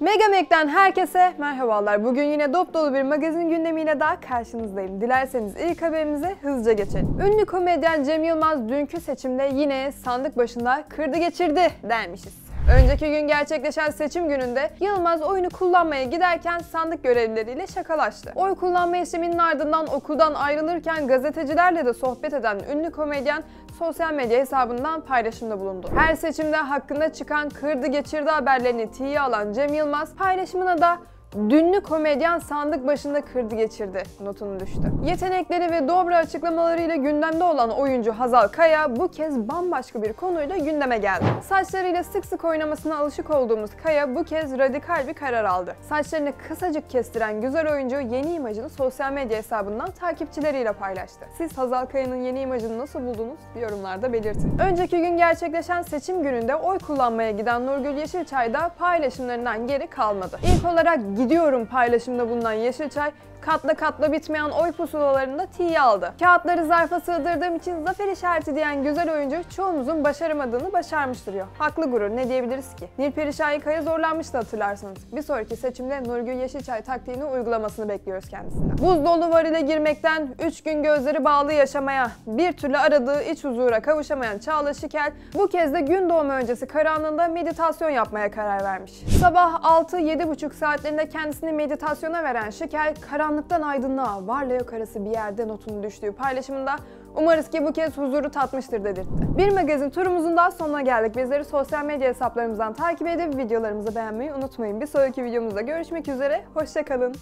Mega Mag'den herkese merhabalar. Bugün yine dop dolu bir magazin gündemiyle daha karşınızdayım. Dilerseniz ilk haberimize hızlıca geçelim. Ünlü komedyen Cem Yılmaz dünkü seçimde yine sandık başında kırdı geçirdi dermişiz. Önceki gün gerçekleşen seçim gününde Yılmaz oyunu kullanmaya giderken sandık görevlileriyle şakalaştı. Oy kullanma işleminin ardından okuldan ayrılırken gazetecilerle de sohbet eden ünlü komedyen sosyal medya hesabından paylaşımda bulundu. Her seçimde hakkında çıkan kırdı geçirdi haberlerini tiye alan Cem Yılmaz paylaşımına da "Dünlü komedyen sandık başında kırdı geçirdi" notunu düştü. Yetenekleri ve dobra açıklamalarıyla gündemde olan oyuncu Hazal Kaya bu kez bambaşka bir konuyla gündeme geldi. Saçlarıyla sık sık oynamasına alışık olduğumuz Kaya bu kez radikal bir karar aldı. Saçlarını kısacık kestiren güzel oyuncu yeni imajını sosyal medya hesabından takipçileriyle paylaştı. Siz Hazal Kaya'nın yeni imajını nasıl buldunuz? Yorumlarda belirtin. Önceki gün gerçekleşen seçim gününde oy kullanmaya giden Nurgül Yeşilçay da paylaşımlarından geri kalmadı. İlk olarak "Gidiyorum" paylaşımda bulunan Yeşilçay, katla katla bitmeyen oy pusulalarını da tiye aldı. "Kağıtları zarfa sığdırdığım için zafer işareti" diyen güzel oyuncu çoğumuzun başaramadığını başarmış duruyor. Haklı gurur, ne diyebiliriz ki? Nilperi Şahikaya zorlanmıştı hatırlarsanız. Bir sonraki seçimde Nurgül Yeşilçay taktiğini uygulamasını bekliyoruz kendisinden. Buz dolu varile girmekten 3 gün gözleri bağlı yaşamaya, bir türlü aradığı iç huzura kavuşamayan Çağla Şıkel bu kez de gün doğumu öncesi karanlığında meditasyon yapmaya karar vermiş. Sabah 6-7,5 saatlerinde kendisini meditasyona veren Şıkel, karanlıktan aydınlığa, varla yok arası bir yerde notunu düştüğü paylaşımında "Umarız ki bu kez huzuru tatmıştır" dedirtti. Bir magazin turumuzun daha sonuna geldik. Bizleri sosyal medya hesaplarımızdan takip edip videolarımızı beğenmeyi unutmayın. Bir sonraki videomuzda görüşmek üzere, hoşça kalın.